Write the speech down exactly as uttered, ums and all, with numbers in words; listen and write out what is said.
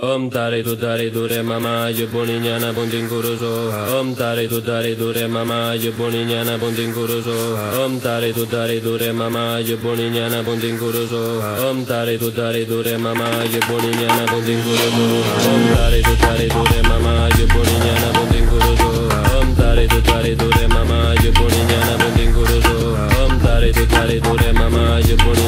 Om tare tu tare dure mama je boniñana pontin kuroso. Om tare tu tare dure mama je boniñana pontin kuroso. Om tare tu tare dure mama je boniñana pontin kuroso. Om tare tu tare dure mama je boniñana pontin kuroso. Om tare tu tare dure mama je boniñana pontin kuroso. Om tare tu tare dure mama je boniñana pontin kuroso. Om tare tu tare dure mama je boniñana.